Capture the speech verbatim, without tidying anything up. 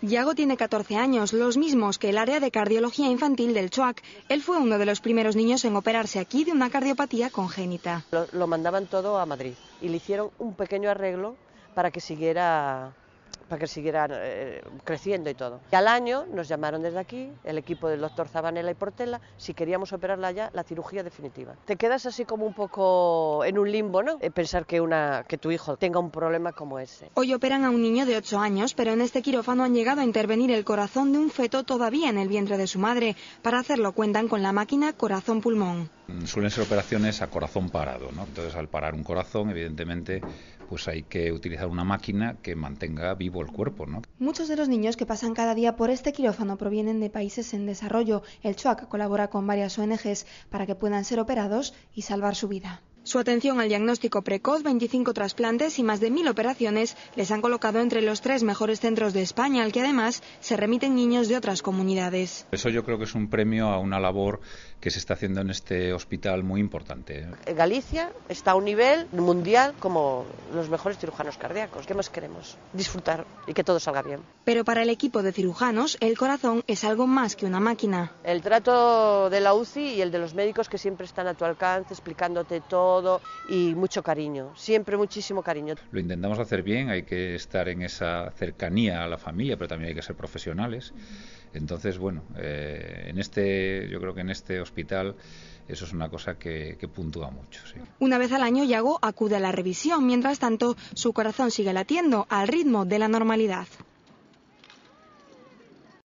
Yago tiene catorce años, los mismos que el área de cardiología infantil del C H O A C. Él fue uno de los primeros niños en operarse aquí de una cardiopatía congénita. Lo, lo mandaban todo a Madrid y le hicieron un pequeño arreglo para que siguiera, para que siguiera eh, creciendo y todo. Y al año nos llamaron desde aquí, el equipo del doctor Zabanela y Portela, si queríamos operarla ya, la cirugía definitiva. Te quedas así como un poco en un limbo, ¿no? Pensar que, una, que tu hijo tenga un problema como ese. Hoy operan a un niño de ocho años, pero en este quirófano han llegado a intervenir el corazón de un feto todavía en el vientre de su madre. Para hacerlo cuentan con la máquina corazón-pulmón. Suelen ser operaciones a corazón parado, ¿no? Entonces, al parar un corazón, evidentemente, pues hay que utilizar una máquina que mantenga vivo el cuerpo, ¿no? Muchos de los niños que pasan cada día por este quirófano provienen de países en desarrollo. El C H O A C colabora con varias O N Ges para que puedan ser operados y salvar su vida. Su atención al diagnóstico precoz, veinticinco trasplantes y más de mil operaciones les han colocado entre los tres mejores centros de España, al que además se remiten niños de otras comunidades. Eso yo creo que es un premio a una labor que se está haciendo en este hospital muy importante. Galicia está a un nivel mundial como los mejores cirujanos cardíacos. ¿Qué más queremos? Disfrutar y que todo salga bien. Pero para el equipo de cirujanos, el corazón es algo más que una máquina. El trato de la U C I y el de los médicos que siempre están a tu alcance explicándote todo. Y mucho cariño, siempre muchísimo cariño. Lo intentamos hacer bien, hay que estar en esa cercanía a la familia, pero también hay que ser profesionales. Entonces, bueno, eh, en este, yo creo que en este hospital eso es una cosa que, que puntúa mucho. Sí. Una vez al año, Yago acude a la revisión. Mientras tanto, su corazón sigue latiendo al ritmo de la normalidad.